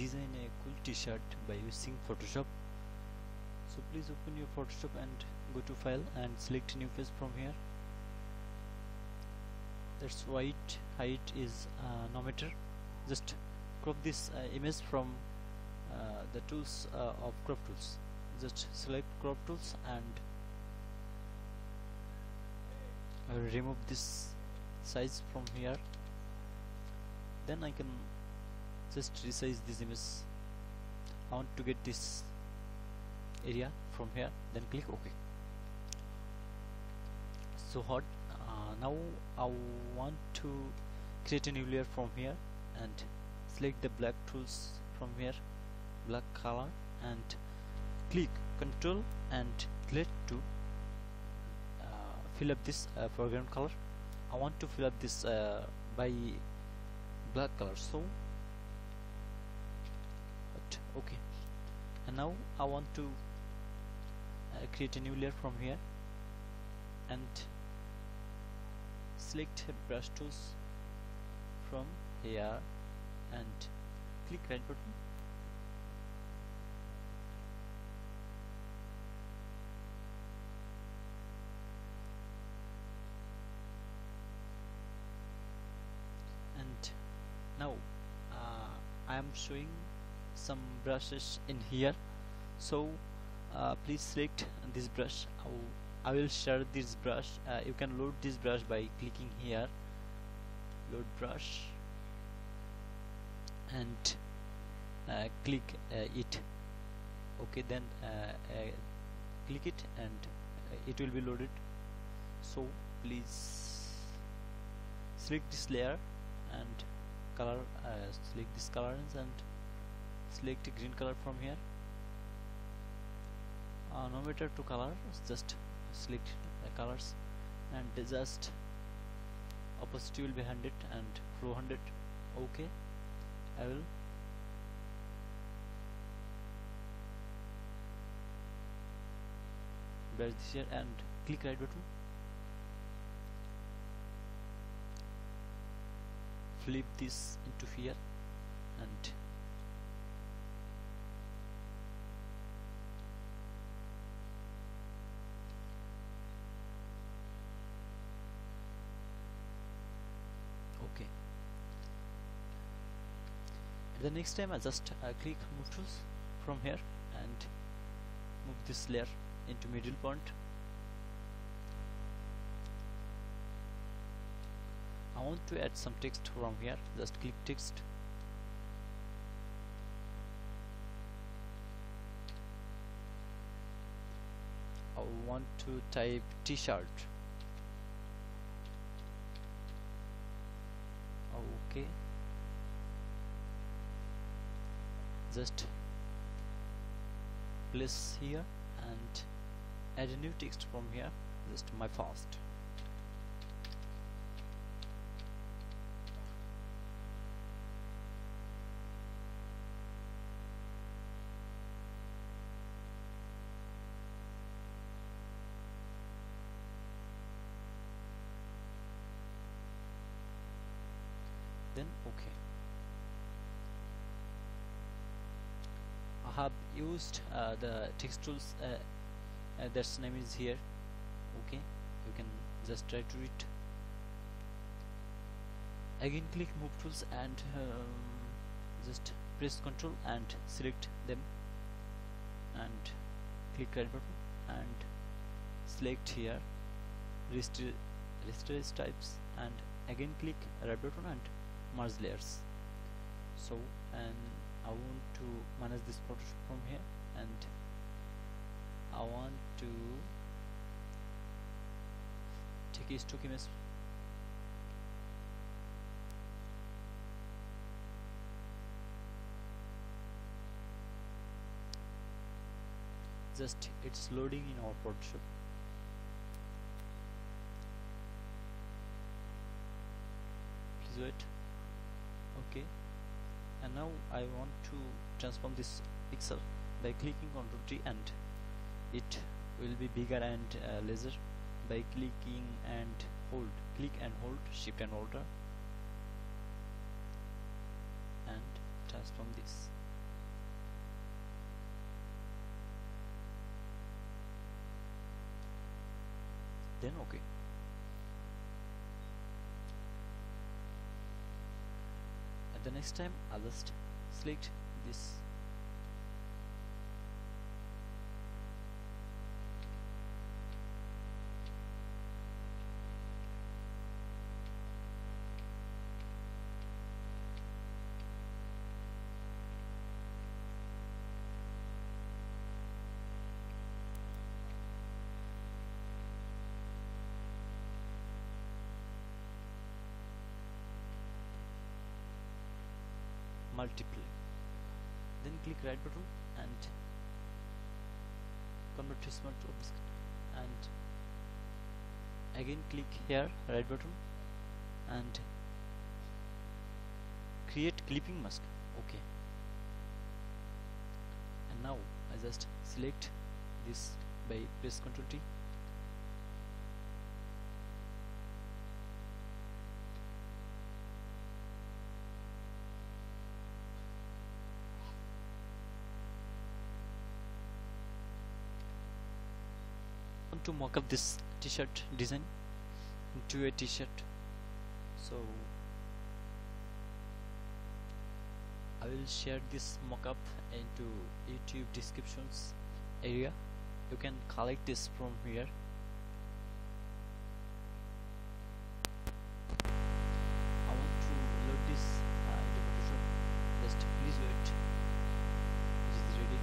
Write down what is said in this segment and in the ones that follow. design a cool t-shirt by using Photoshop. So please open your Photoshop and go to file and select new face from here. That's white, height is no matter. Just crop this image from the tools of crop tools. Just select crop tools and remove this size from here. Then I can just resize this image. I want to get this area from here, then click OK. So hot. Now I want to create a new layer from here and select the black tools from here, black color, and click Ctrl and delete to fill up this foreground color. I want to fill up this by black color, so okay. And now I want to create a new layer from here and select brush tools from here and click right button. And now I am showing some brushes in here, so please select this brush. I will share this brush. You can load this brush by clicking here, load brush, and click it. Okay, then click it and it will be loaded. So please select this layer and color, select this color and select a green color from here. No matter to color, just select colors and just opacity will be 100 and flow 100. Okay, I will brush this here and click right button, flip this into here and the next time I just click move tools from here and move this layer into middle point. I want to add some text from here, just click text . I want to type t-shirt. Okay, just place here and add a new text from here, just my first. Then okay. Have used the text tools that's name is here. Okay, you can just try to read again. Click move tools and just press Ctrl and select them and click right button and select here resize types and again click right button and merge layers. So and I want to manage this Photoshop from here and I want to take a stock image. Just it's loading in our Photoshop. Please wait. Okay. And now I want to transform this pixel by clicking Ctrl T and it will be bigger and lesser by clicking and hold, click and hold, shift and alter, and transform this. then OK. At the next time I'll just select this multiple, then click right button and convert to smart object, and again click here right button and create clipping mask. OK, and now I just select this by press Ctrl T. To mock up this t-shirt design into a t-shirt, so I will share this mock-up into YouTube descriptions area. You can collect this from here. I want to load this into Photoshop. Just please wait. It is ready.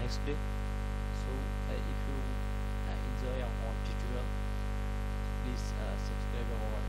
Next day. So if you enjoy our tutorial, please subscribe our